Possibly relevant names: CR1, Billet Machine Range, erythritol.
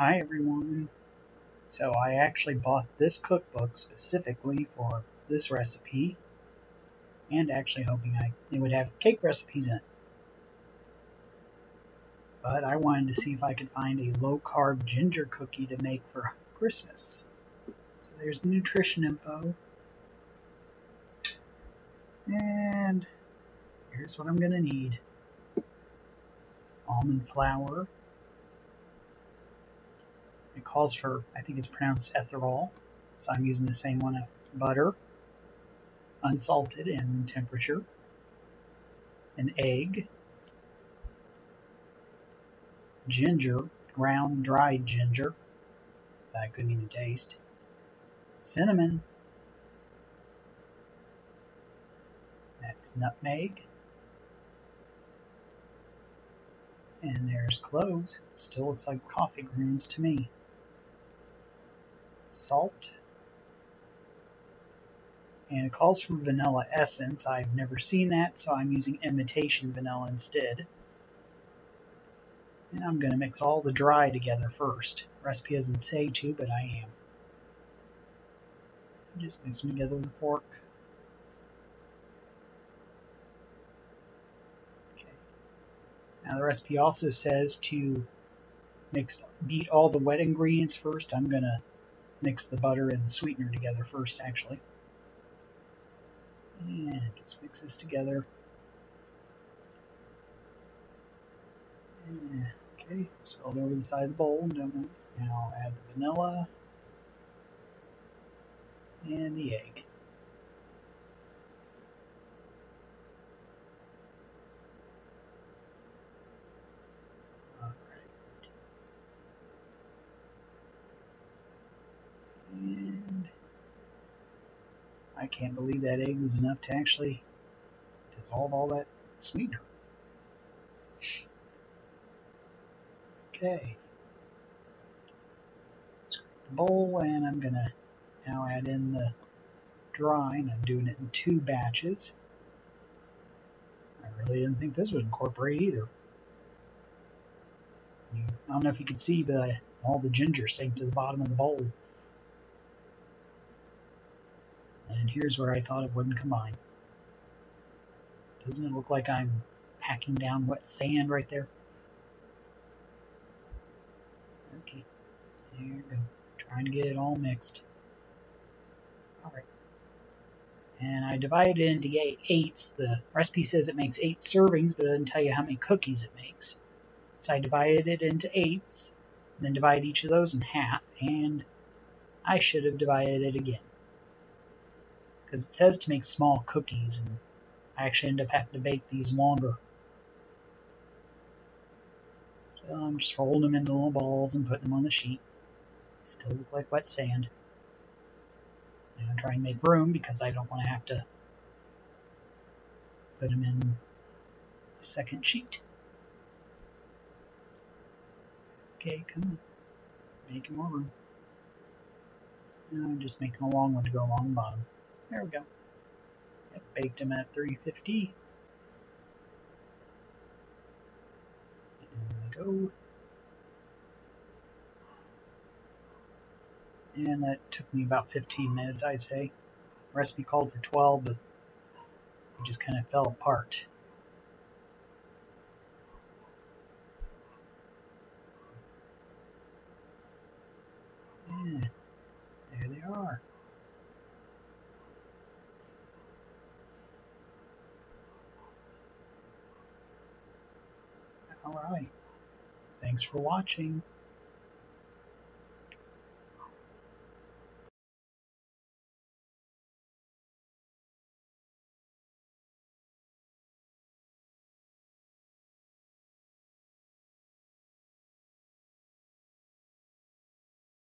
Hi everyone. So I actually bought this cookbook specifically for this recipe, and actually hoping it would have cake recipes in it. But I wanted to see if I could find a low-carb ginger cookie to make for Christmas. So there's the nutrition info. And here's what I'm going to need. Almond flour. It calls for, I think it's pronounced erythritol, so I'm using the same one. Butter, unsalted and room temperature, an egg, ginger, ground dried ginger that I couldn't even taste, cinnamon, that's nutmeg, and there's cloves, still looks like coffee grounds to me, salt, and it calls for vanilla essence. I've never seen that, so I'm using imitation vanilla instead. And I'm going to mix all the dry together first. Recipe doesn't say to, but I am. Just mix them together with a fork. Okay. Now the recipe also says to beat all the wet ingredients first. I'm going to mix the butter and the sweetener together first, actually. And just mix this together. And, okay, spilled over the side of the bowl. Don't notice. Now add the vanilla and the egg. All right. And I can't believe that egg was enough to actually dissolve all that sweetener. Okay. Scrape the bowl, and I'm going to now add in the dry, and I'm doing it in two batches. I really didn't think this would incorporate either. I don't know if you can see, but all the ginger sank to the bottom of the bowl. And here's where I thought it wouldn't combine. Doesn't it look like I'm packing down wet sand right there? Okay, there we go. Trying to get it all mixed. Alright. And I divided it into 8/8. The recipe says it makes 8 servings, but it doesn't tell you how many cookies it makes. So I divided it into 8s, and then divided each of those in half, and I should have divided it again, because it says to make small cookies, and I actually end up having to bake these longer. So I'm just rolling them into little balls and putting them on the sheet. They still look like wet sand. And I'm trying to make room because I don't want to have to put them in a second sheet. Okay, come on. Making more room. Now I'm just making a long one to go along the bottom. There we go. Yep, baked them at 350. There we go. And that took me about 15 minutes, I'd say. The recipe called for 12, but it just kind of fell apart. Yeah, there they are. Alright, thanks for watching.